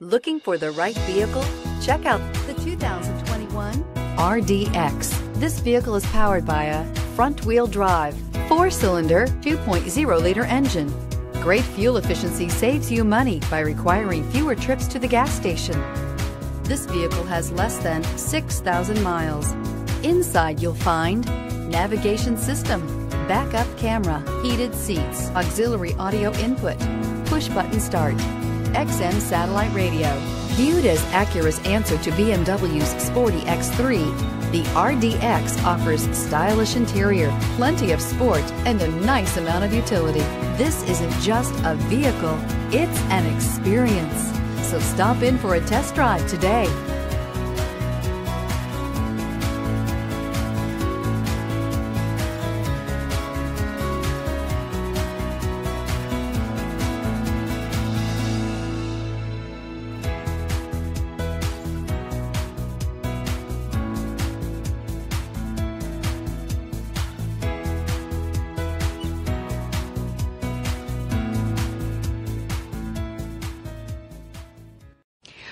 Looking for the right vehicle? Check out the 2021 RDX. This vehicle is powered by a front-wheel drive, 4-cylinder, 2.0-liter engine. Great fuel efficiency saves you money by requiring fewer trips to the gas station. This vehicle has less than 6,000 miles. Inside you'll find navigation system, backup camera, heated seats, auxiliary audio input, push-button start, XM Satellite Radio. Viewed as Acura's answer to BMW's sporty X3, the RDX offers stylish interior, plenty of sport, and a nice amount of utility. This isn't just a vehicle, it's an experience. So stop in for a test drive today.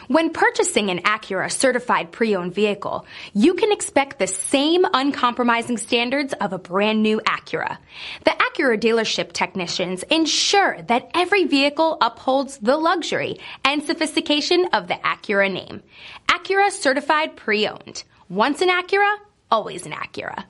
When purchasing an Acura certified pre-owned vehicle, you can expect the same uncompromising standards of a brand new Acura. The Acura dealership technicians ensure that every vehicle upholds the luxury and sophistication of the Acura name. Acura certified pre-owned. Once an Acura, always an Acura.